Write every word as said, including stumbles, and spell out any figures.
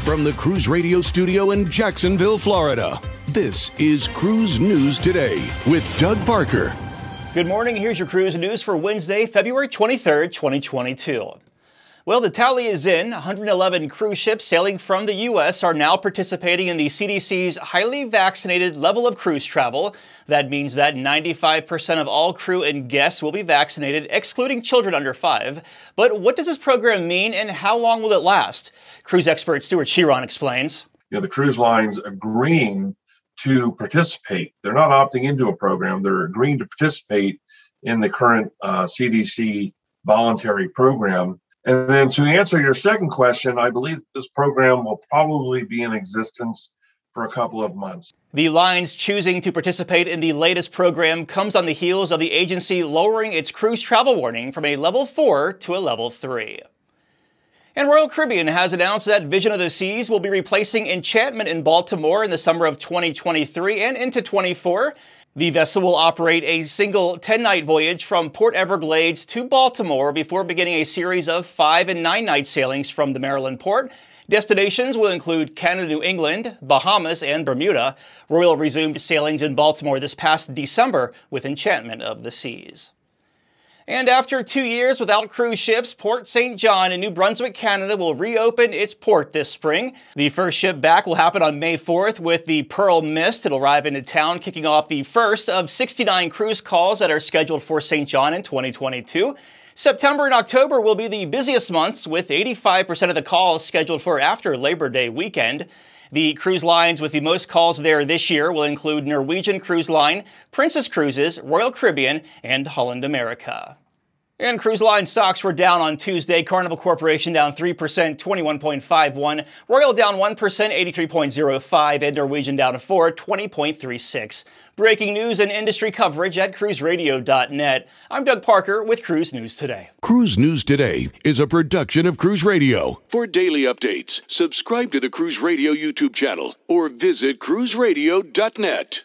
From the Cruise Radio studio in Jacksonville, Florida, this is Cruise News Today with Doug Parker. Good morning. Here's your cruise news for Wednesday, February twenty-third, twenty twenty-two. Well, the tally is in. one hundred eleven cruise ships sailing from the U S are now participating in the C D C's highly vaccinated level of cruise travel. That means that ninety-five percent of all crew and guests will be vaccinated, excluding children under five. But what does this program mean and how long will it last? Cruise expert Stewart Chiron explains. You know, the cruise lines agreeing to participate. They're not opting into a program. They're agreeing to participate in the current uh, C D C voluntary program. And then to answer your second question, I believe this program will probably be in existence for a couple of months. The lines choosing to participate in the latest program comes on the heels of the agency lowering its cruise travel warning from a level four to a level three. And Royal Caribbean has announced that Vision of the Seas will be replacing Enchantment in Baltimore in the summer of twenty twenty-three and into twenty-four. The vessel will operate a single ten-night voyage from Port Everglades to Baltimore before beginning a series of five- and nine-night sailings from the Maryland port. Destinations will include Canada, New England, Bahamas, and Bermuda. Royal resumed sailings in Baltimore this past December with Enchantment of the Seas. And after two years without cruise ships, Port Saint John in New Brunswick, Canada will reopen its port this spring. The first ship back will happen on May fourth with the Pearl Mist. It'll arrive into town, kicking off the first of sixty-nine cruise calls that are scheduled for Saint John in twenty twenty-two. September and October will be the busiest months, with eighty-five percent of the calls scheduled for after Labor Day weekend. The cruise lines with the most calls there this year will include Norwegian Cruise Line, Princess Cruises, Royal Caribbean, and Holland America. And cruise line stocks were down on Tuesday. Carnival Corporation down three percent, twenty-one point five one. Royal down one percent, eighty-three point zero five. And Norwegian down four percent, twenty point three six. Breaking news and industry coverage at cruise radio dot net. I'm Doug Parker with Cruise News Today. Cruise News Today is a production of Cruise Radio. For daily updates, subscribe to the Cruise Radio YouTube channel or visit cruise radio dot net.